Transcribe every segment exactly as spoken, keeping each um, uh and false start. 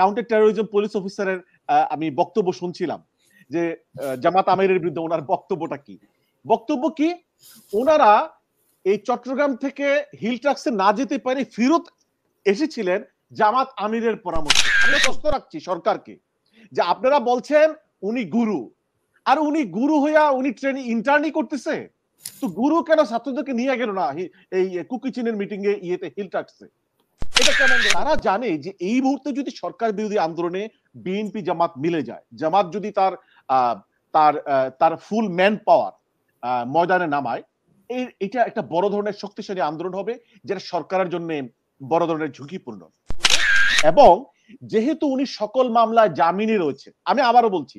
Counter terrorism police অফিসারের আমি বক্তব্য শুনছিলাম যে জামাত আমিরের বিরুদ্ধে ওনার বক্তব্যটা কি বক্তব্য কি ওনারা এই চট্টগ্রাম থেকে হিল ট্রাক্সে না যেতে পারে ফিরত এসেছিলেন জামাত আমিরের পরামর্শে। আমি প্রশ্ন রাখছি সরকারকে যে আপনারা বলছেন উনি গুরু, আর উনি গুরু হইয়া উনি ট্রেনিং ইন্টার্নি করতেছে, তো গুরু কেন ছাত্রদেরকে নিয়ে গেল না এই কুকিচিনের মিটিং এ ইয়েতে হিল ট্রাক্সে? এটা কেমন? তারা জানে যে এই মুহূর্তে যদি সরকার বিরোধী আন্দোলনে বিএনপি জামাত মিলে যায়, জামাত যদি তার তার তার ফুল ম্যান পাওয়ার ময়দানে নামায়, এই এটা একটা বড় ধরনের শক্তিশালী আন্দোলন হবে যেটা সরকারের জন্য বড় ধরনের ঝুঁকিপূর্ণ। এবং যেহেতু উনি সকল মামলায় জামিনে রয়েছে, আমি আবারও বলছি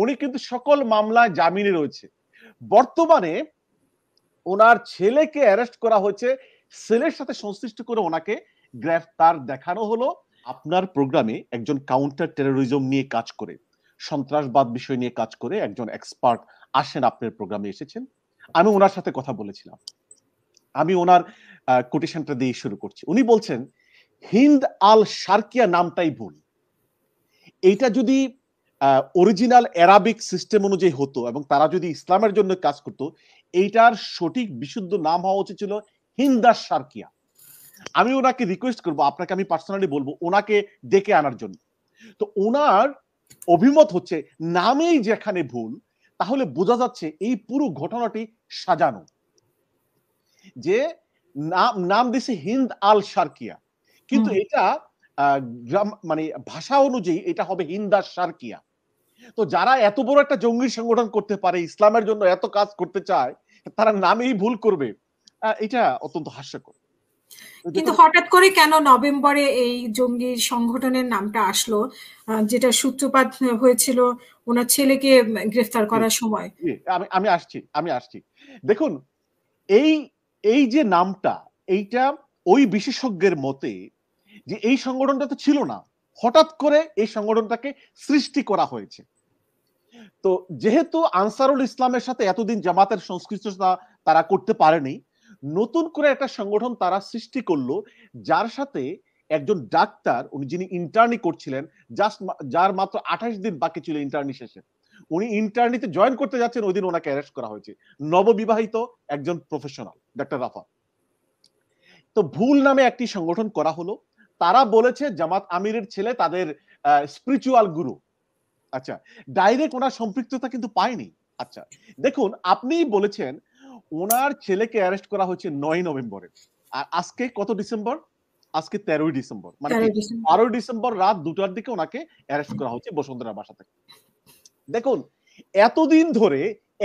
উনি কিন্তু সকল মামলায় জামিনে রয়েছে। বর্তমানে ওনার ছেলেকে অ্যারেস্ট করা হয়েছে, ছেলের সাথে সংশ্লিষ্ট করে ওনাকে গ্রেফতার দেখানো হলো। আপনার প্রোগ্রামে একজন কাউন্টার টেরোরিজম নিয়ে কাজ করে, সন্ত্রাসবাদ বিষয় নিয়ে কাজ করে একজন এক্সপার্ট আসেন, আপনার প্রোগ্রামে এসেছেন, আমি ওনার সাথে কথা বলেছিলাম। আমি ওনার কোটেশনটা দিয়ে শুরু করছি। উনি বলছেন হিন্দ আল শারকিয়া নামটাই ভুল, এইটা যদি অরিজিনাল অ্যারাবিক সিস্টেম অনুযায়ী হতো এবং তারা যদি ইসলামের জন্য কাজ করত, এইটার সঠিক বিশুদ্ধ নাম হওয়া উচিত ছিল হিন্দ আল শারকিয়া। আমি ওনাকে রিকোয়েস্ট করবো, আপনাকে আমি পার্সোনালি বলবো ওনাকে ডেকে আনার জন্য। তো ওনার অভিমত হচ্ছে নামেই যেখানে ভুল, তাহলে বোঝা যাচ্ছে এই পুরো ঘটনাটি সাজানো, যে নাম নাম দিছে হিন্দ আল শারকিয়া, কিন্তু এটা মানে ভাষা অনুযায়ী এটা হবে হিন্দ আল শারকিয়া। তো যারা এত বড় একটা জঙ্গি সংগঠন করতে পারে, ইসলামের জন্য এত কাজ করতে চায়, তারা নামেই ভুল করবে? এটা অত্যন্ত হাস্যকর। কিন্তু হঠাৎ করে কেন নভেম্বরে এই জঙ্গি সংগঠনের নামটা আসলো, যেটা সূত্রপাত হয়েছিল ওনার ছেলেকে গ্রেফতার করার সময়? আমি আমি আসছি আমি আসছি দেখুন, এই এই যে নামটা, এইটা ওই বিশেষজ্ঞের মতে যে এই সংগঠনটা তো ছিল না, হঠাৎ করে এই সংগঠনটাকে সৃষ্টি করা হয়েছে। তো যেহেতু আনসারুল ইসলামের সাথে এতদিন জামাতের সংশ্লিষ্টতা তারা করতে পারেনি, নতুন করে একটা সংগঠন তারা সৃষ্টি করলো, যার সাথে একজন ডাক্তার উনি যিনি ইন্টার্নি করছিলেন, যার মাত্র আঠাশ দিন বাকি ছিল ইন্টার্নি শেষে, উনি ইন্টার্নিতে জয়েন করতে যাচ্ছেন, ওই দিন ওনাকে অ্যারেস্ট করা হয়েছে, নববিবাহিত একজন প্রফেশনাল ডাক্তার রাফা। তো ভুল নামে একটি সংগঠন করা হলো, তারা বলেছে জামাত আমিরের ছেলে তাদের স্পিরিচুয়াল গুরু। আচ্ছা, ডাইরেক্ট ওনার সম্পৃক্ততা কিন্তু পায়নি। আচ্ছা দেখুন, আপনিই বলেছেন ওনার ছেলেকে অ্যারেস্ট করা হয়েছে নয় নভেম্বরে, আর আজকে কত ডিসেম্বর? আজকে তেরোই ডিসেম্বর, মানে বারোই ডিসেম্বর রাত দুটার দিকে ওনাকে অ্যারেস্ট করা হয়েছে বসুন্ধরা বাসা থেকে। দেখুন, এতদিন ধরে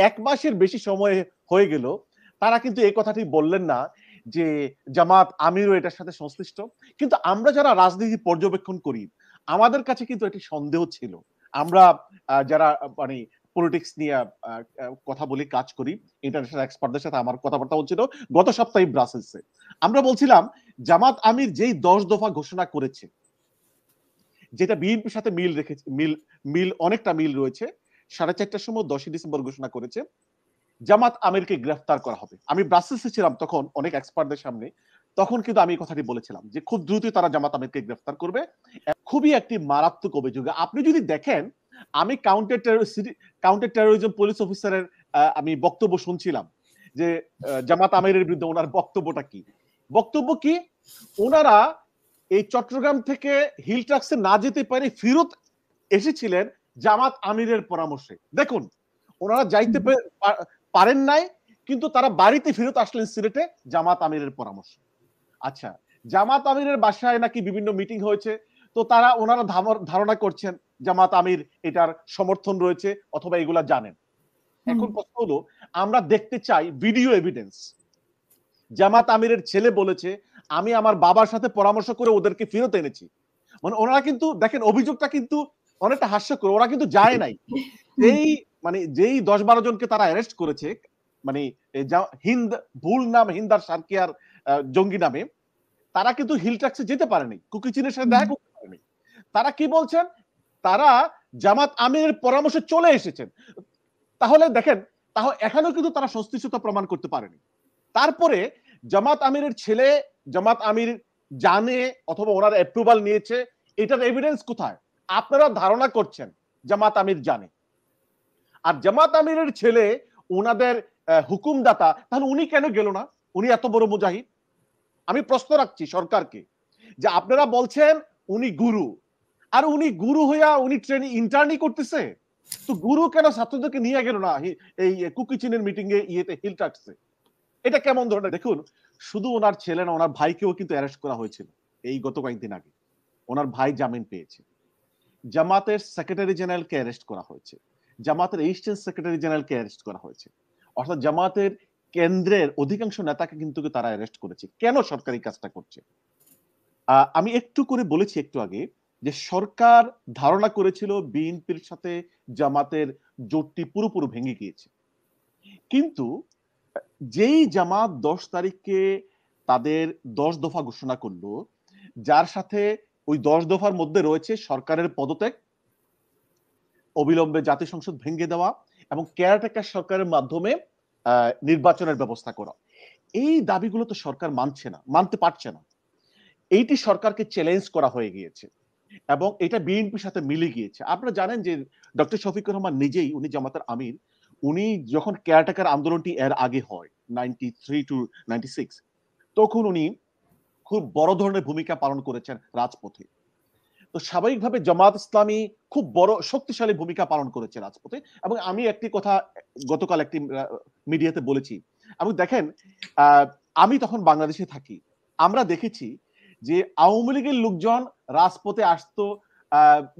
এক মাসের বেশি সময় হয়ে গেল, তারা কিন্তু এই কথাটি বললেন না যে জামাত আমিরও এটার সাথে সংশ্লিষ্ট। কিন্তু আমরা যারা রাজনীতি পর্যবেক্ষণ করি, আমাদের কাছে কিন্তু এটি সন্দেহ ছিল। আমরা যারা মানে পলিটিক্স নিয়ে কথা বলি, কাজ করি, ইন্টারন্যাশনাল এক্সপার্টদের সাথে আমার কথাবার্তা হচ্ছিল গত সপ্তাহে ব্রাসেলসে। আমরা বলছিলাম জামাত আমির যেই দশ দফা ঘোষণা করেছে, যেটা বিএনপির সাথে মিল রেখেছে, মিল মিল অনেকটা মিল রয়েছে, সাড়ে চারটার সময় দশই ডিসেম্বর ঘোষণা করেছে জামাত আমিরকে গ্রেফতার করা হবে। আমি ব্রাসেলসে ছিলাম তখন, অনেক এক্সপার্টদের সামনে, তখন কিন্তু আমি এই কথাটি বলেছিলাম যে খুব দ্রুতই তারা জামাত আমিরকে গ্রেফতার করবে, খুবই একটি মারাত্মক অভিযোগে। আপনি যদি দেখেন, আমি কাউন্টার কাউন্টার টেরোরিজম পুলিশ অফিসারের আমি বক্তব্য শুনছিলাম যে জামাত আমিরের বিরুদ্ধে ওনার বক্তব্যটা কি বক্তব্য কি ওনারা এই চট্টগ্রাম থেকে হিল ট্রাক্সে না যেতে পারে ফিরত এসেছিলেন জামাত আমিরের পরামর্শে। দেখুন, ওনারা যাইতে পারেন নাই, কিন্তু তারা বাড়িতে ফিরত আসলেন সিলেটে জামাত আমিরের পরামর্শে। আচ্ছা, জামাত আমিরের বাসায় নাকি বিভিন্ন মিটিং হয়েছে, তো তারা ওনারা ধারণা করছেন জামাত আমির এটার সমর্থন রয়েছে অথবা এগুলা জানেন। এখন প্রশ্ন হলো, আমরা দেখতে চাই ভিডিও এভিডেন্স। জামাত আমিরের ছেলে বলেছে আমি আমার বাবার সাথে পরামর্শ করে ওদেরকে ফেরত এনেছি, মানে ওনারা কিন্তু দেখেন অভিযোগটা কিন্তু অনেকটা হাস্যকর। ওরা কিন্তু যায় নাই, এই মানে যেই দশ বারো জনকে তারা অ্যারেস্ট করেছে, মানে হিন্দ ভুল নাম হিন্দ আল শারকিয়ার জঙ্গি নামে, তারা কিন্তু হিল ট্রাক্সে যেতে পারেনি, কুকিচিনের সাথে দেখা করতে পারেনি। তারা কি বলছেন? তারা জামাত আমিরের পরামর্শে চলে এসেছেন। তাহলে দেখেন, তাহলে এখানেও কিন্তু তারা সংশ্লিষ্টতা প্রমাণ করতে পারেনি। তারপরে জামাত আমিরের ছেলে জামাত আমির জানে অথবা ওনার অ্যাপ্রুভাল নিয়েছে, এটার এভিডেন্স কোথায়? আপনারা ধারণা করছেন জামাত আমির জানে, আর জামাত আমিরের ছেলে ওনাদের হুকুমদাতা, তাহলে উনি কেন গেল না? উনি এত বড় মুজাহিদ। আমি প্রশ্ন রাখছি সরকারকে যে আপনারা বলছেন উনি গুরু, আর উনি গুরু হইয়া উনি ট্রেনিং ইন্টার্নই করতেছে, তো গুরু কেন ছাত্রদেরকে নিয়ে গেল না এই কুকিচিনের মিটিং এ ইয়েতে হিল টাকছে? এটা কেমন ধরনের? দেখুন, শুধু ওনার ছেলে না, ওনার ভাইকেও কিন্তু অ্যারেস্ট করা হয়েছিল এই গত কয়েকদিন আগে। ওনার ভাই জামিন পেয়েছে। জামাতের সেক্রেটারি জেনারেলকে অ্যারেস্ট করা হয়েছে, জামাতের অ্যাসিস্ট্যান্ট সেক্রেটারি জেনারেলকে অ্যারেস্ট করা হয়েছে, অর্থাৎ জামাতের কেন্দ্রের অধিকাংশ নেতাকে কিন্তু তারা অ্যারেস্ট করেছে। কেন সরকার এই কাজটা করছে? আমি একটু করে বলেছি একটু আগে যে সরকার ধারণা করেছিল বিএনপির সাথে জামাতের জোটটি পুরোপুরি ভেঙে গিয়েছে, কিন্তু যেই জামাত দশ তারিখে তাদের দশ দফা ঘোষণা করলো, যার সাথে ওই দশ দফার মধ্যে রয়েছে সরকারের পদত্যাগ, অবিলম্বে জাতীয় সংসদ ভেঙে দেওয়া এবং কেয়ারটেকার সরকারের মাধ্যমে নির্বাচনের ব্যবস্থা করা, এই দাবিগুলো তো সরকার মানছে না, মানতে পারছে না। এইটি সরকারকে চ্যালেঞ্জ করা হয়ে গিয়েছে এবং এটা বিএনপির সাথে মিলে গিয়েছে। আপনারা জানেন যে ডক্টর শফিকুর রহমান নিজেই, উনি জামাতের আমির, উনি যখন কেয়ারটেকার আন্দোলনটি এর আগে হয় ninety three to ninety six, তখন উনি খুব বড় ধরনের ভূমিকা পালন করেছেন রাজপথে। তো স্বাভাবিকভাবে জামাত ইসলামী খুব বড় শক্তিশালী ভূমিকা পালন করেছে রাজপথে। এবং আমি একটি কথা গতকাল একটি মিডিয়াতে বলেছি, এবং দেখেন আমি তখন বাংলাদেশে থাকি, আমরা দেখেছি যে আওয়ামী লীগের লোকজন রাজপথে আসতো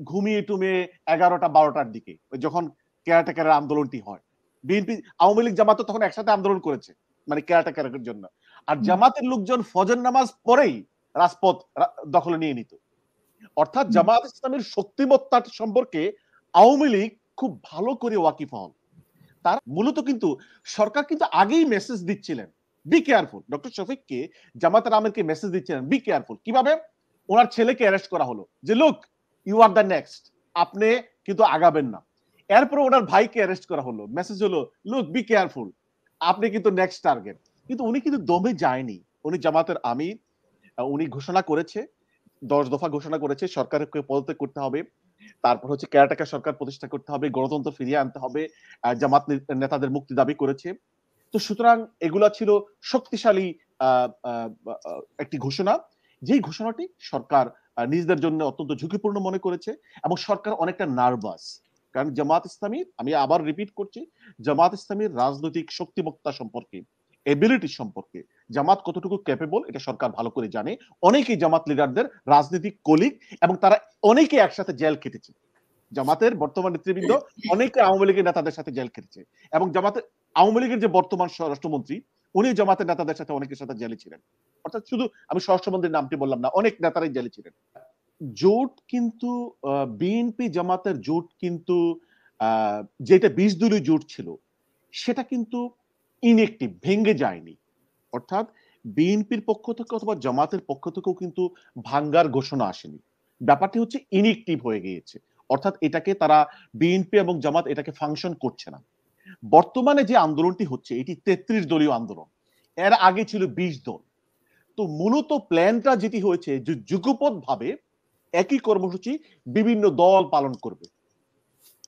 ঘুমিয়ে টুমে এগারোটা বারোটার দিকে, যখন কেয়ারটেকারের আন্দোলনটি হয়। বিএনপি, আওয়ামী লীগ, জামাত তখন একসাথে আন্দোলন করেছে, মানে কেয়ারটেকারের জন্য। আর জামাতের লোকজন ফজর নামাজ পরেই রাজপথ দখলে নিয়ে নিত। অর্থাৎ জামাত ইসলামের শক্তিমত্তা সম্পর্কে আওয়ামী লীগ খুব ভালো করে ওয়াকিবহাল। তার মূলত কিন্তু সরকার কিন্তু আগেই মেসেজ দিচ্ছিলেন, বি কেয়ারফুল। ডক্টর শফিককে, জামাতের আমিরকে মেসেজ দিচ্ছিলেন বি কেয়ারফুল। কিভাবে? ওনার ছেলেকে অ্যারেস্ট করা হলো যে look, you are the next, আপনি কিন্তু আগাবেন না। এরপরে ওনার ভাইকে অ্যারেস্ট করা হলো, মেসেজ হলো লুক বি কেয়ারফুল, আপনি কিন্তু নেক্সট টার্গেট। কিন্তু উনি কিন্তু দমে যায়নি, উনি জামাতের আমির, উনি ঘোষণা করেছে, দশ দফা ঘোষণা করেছে, সরকারকে পদত্যাগ করতে হবে, তারপর হচ্ছে কেয়ারটেকার সরকার প্রতিষ্ঠা করতে হবে, গণতন্ত্র ফিরিয়ে আনতে হবে, জামাত নেতাদের মুক্তি দাবি করেছে। তো সুতরাং এগুলা ছিল শক্তিশালী একটি ঘোষণা, যেই ঘোষণাটি সরকার নিজেদের জন্য অত্যন্ত ঝুঁকিপূর্ণ মনে করেছে এবং সরকার অনেকটা নার্ভাস। কারণ জামাত ইসলামী, আমি আবার রিপিট করছি, জামাত ইসলামীর রাজনৈতিক শক্তিমত্তা সম্পর্কে, এবিলিটি সম্পর্কে, জামাত কতটুকু ক্যাপেবল এটা সরকার ভালো করে জানে। অনেকেই জামাত লিডারদের রাজনৈতিক কলিগ এবং তারা অনেকে একসাথে জেল খেটেছে। জামাতের বর্তমান নেতৃবৃন্দ অনেকে আওয়ামী লীগের নেতাদের সাথে জেল খেটেছে এবং জামাতের, আওয়ামী লীগের যে বর্তমান স্বরাষ্ট্রমন্ত্রী উনি জামাতের নেতাদের সাথে অনেকের সাথে জেলে ছিলেন। অর্থাৎ শুধু আমি স্বরাষ্ট্রমন্ত্রীর নামটি বললাম না, অনেক নেতারাই জেলে ছিলেন। জোট কিন্তু বিএনপি জামাতের জোট কিন্তু যেটা বিশ দলীয় জোট ছিল সেটা কিন্তু ইনএক্টিভ, ভেঙে যায়নি। অর্থাৎ বিএনপির পক্ষ থেকে অথবা জামাতের পক্ষ থেকেও কিন্তু ভাঙ্গার ঘোষণা আসেনি, ব্যাপারটি হচ্ছে ইনএক্টিভ হয়ে গিয়েছে। অর্থাৎ এটাকে তারা, বিএনপি এবং জামাত এটাকে ফাংশন করছে না। বর্তমানে যে আন্দোলনটি হচ্ছে এটি তেত্রিশ দলীয় আন্দোলন, এর আগে ছিল বিশ দল। তো মূলত প্ল্যানটা যেটি হয়েছে যে যুগপৎ ভাবে একই কর্মসূচি বিভিন্ন দল পালন করবে।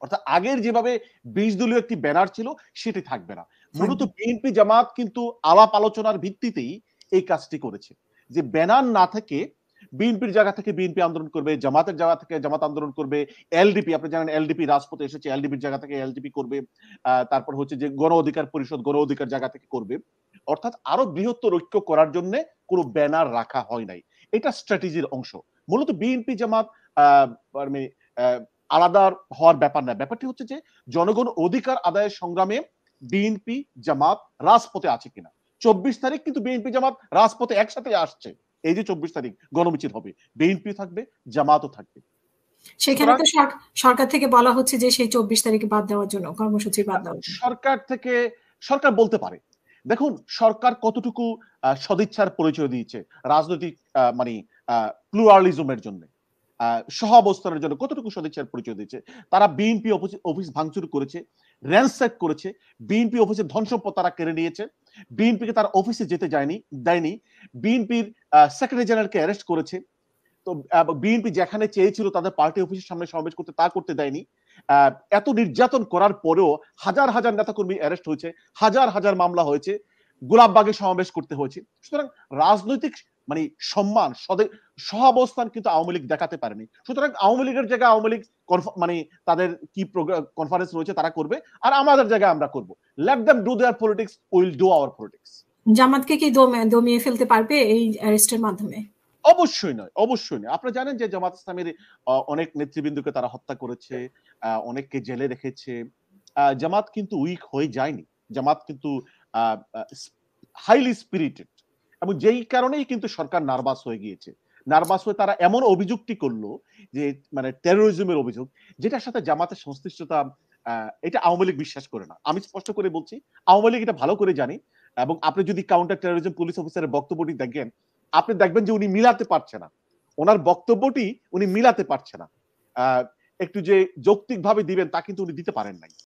অর্থাৎ আগের যেভাবে বিশ দলীয় একটি ব্যানার ছিল সেটি থাকবে না। মূলত বিএনপি জামাত কিন্তু আলাপ আলোচনার ভিত্তিতেই এই কাজটি করেছে যে ব্যানার না থেকে বিএনপির জায়গা থেকে বিএনপি আন্দোলন করবে, জামাতের জায়গা থেকে জামাত আন্দোলন করবে, এলডিপি, আপনি জানেন এলডিপি রাজপথে এসেছে, এলডিপির জায়গা থেকে এলডিপি করবে, তারপর হচ্ছে যে গণ অধিকার পরিষদ গণ অধিকার জায়গা থেকে করবে। অর্থাৎ আরো বৃহত্তর ঐক্য করার জন্য কোনো ব্যানার রাখা হয় নাই, এটা স্ট্র্যাটেজির অংশ। মূলত বিএনপি জামাত মানে আলাদা হওয়ার ব্যাপার না, ব্যাপারটি হচ্ছে যে জনগণ অধিকার আদায়ের সংগ্রামে বিএনপি জামাত রাজপথে আছে কিনা। চব্বিশ তারিখ কিন্তু বিএনপি জামাত রাজপথে একসাথে আসছে, এই যে চব্বিশ তারিখ গণমিছিল হবে, বিএনপি থাকবে, জামাতও থাকবে। সেখানে তো সরকার থেকে বলা হচ্ছে যে সেই চব্বিশ তারিখে বাদ দেওয়ার জন্য কর্মসূচি বাদ দেওয়া। সরকার থেকে, সরকার বলতে পারে, দেখুন সরকার কতটুকু সদিচ্ছার পরিচয় দিয়েছে রাজনৈতিক মানে প্লুরালিজমের জন্য, সহ অবস্থানের জন্য কতটুকু সদিচ্ছার পরিচয় দিয়েছে। তারা বিএনপি অফিস ভাঙচুর করেছে, র্যানস্যাক করেছে, বিএনপি অফিসের ধনসম্পদ তারা কেড়ে নিয়েছে, বিএনপিকে তার অফিসে যেতে যায়নি দেয়নি, বিএনপির সেক্রেটারি জেনারেলকে অ্যারেস্ট করেছে। তো বিএনপি যেখানে চেয়েছিল তাদের পার্টি অফিসের সামনে সমাবেশ করতে তা করতে দেয়নি। এত নির্যাতন করার পরেও হাজার হাজার নেতাকর্মী অ্যারেস্ট হয়েছে, হাজার হাজার মামলা হয়েছে, গোলাপবাগে সমাবেশ করতে হয়েছে। সুতরাং রাজনৈতিক মানে সম্মান সহাবস্থান কিন্তু আওয়ামী লীগ দেখাতে পারেনি। সুতরাং আওয়ামী লীগের জায়গায় আওয়ামী লীগ মানে তাদের কি কনফারেন্স রয়েছে তারা করবে, আর আমাদের জায়গায় আমরা করব। Let them do their politics, will do our politics. জামাতকে কি দমিয়ে ফেলতে পারবে এই অ্যারেস্টের মাধ্যমে? অবশ্যই নয়, অবশ্যই নয়। আপনারা জানেন যে জামাত ইসলামের অনেক নেতৃবৃন্দকে তারা হত্যা করেছে, অনেককে জেলে রেখেছে। জামাত কিন্তু উইক হয়ে যায়নি, জামাত কিন্তু হাইলি স্পিরিটেড, এবং যেই কারণেই কিন্তু সরকার নার্ভাস হয়ে গিয়েছে। নার্ভাস হয়ে তারা এমন অভিযোগটি করলো যে মানে টেরোরিজমের অভিযোগ, যেটার সাথে জামাতের সংশ্লিষ্টতা এটা আওয়ামী লীগ বিশ্বাস করে না। আমি স্পষ্ট করে বলছি, আওয়ামী লীগ এটা ভালো করে জানি। এবং আপনি যদি কাউন্টার টেরোরিজম পুলিশ অফিসারের বক্তব্যটি দেখেন, আপনি দেখবেন যে উনি মিলাতে পারছে না, ওনার বক্তব্যটি উনি মিলাতে পারছে না। একটু যে যৌক্তিকভাবে দিবেন তা কিন্তু উনি দিতে পারেন নাই।